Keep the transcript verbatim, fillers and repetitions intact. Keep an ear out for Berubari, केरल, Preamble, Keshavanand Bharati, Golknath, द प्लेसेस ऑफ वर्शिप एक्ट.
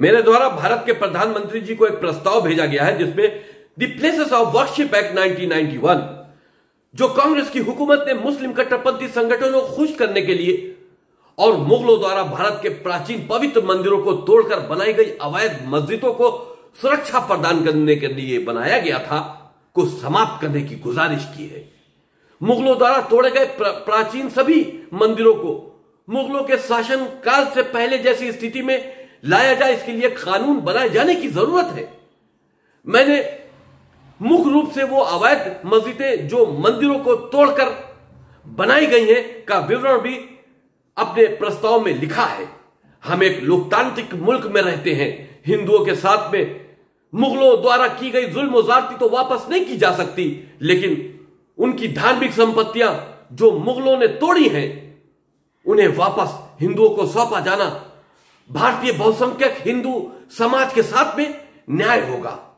मेरे द्वारा भारत के प्रधानमंत्री जी को एक प्रस्ताव भेजा गया है जिसमें द प्लेसेस ऑफ वर्शिप एक्ट nineteen ninety one, जो कांग्रेस की हुकूमत ने मुस्लिम कट्टरपंथी संगठनों को खुश करने के लिए और मुगलों द्वारा भारत के प्राचीन पवित्र मंदिरों को तोड़कर बनाई गई अवैध मस्जिदों को सुरक्षा प्रदान करने के लिए बनाया गया था, को समाप्त करने की गुजारिश की है। मुगलों द्वारा तोड़े गए प्राचीन सभी मंदिरों को मुगलों के शासन काल से पहले जैसी स्थिति में लाया जाए, इसके लिए कानून बनाए जाने की जरूरत है। मैंने मुख्य रूप से वो अवैध मस्जिदें जो मंदिरों को तोड़कर बनाई गई हैं का विवरण भी अपने प्रस्ताव में लिखा है। हम एक लोकतांत्रिक मुल्क में रहते हैं। हिंदुओं के साथ में मुगलों द्वारा की गई जुल्म ज्यादती तो वापस नहीं की जा सकती, लेकिन उनकी धार्मिक संपत्तियां जो मुगलों ने तोड़ी हैं उन्हें वापस हिंदुओं को सौंपा जाना भारतीय बहुसंख्यक हिंदू समाज के साथ में न्याय होगा।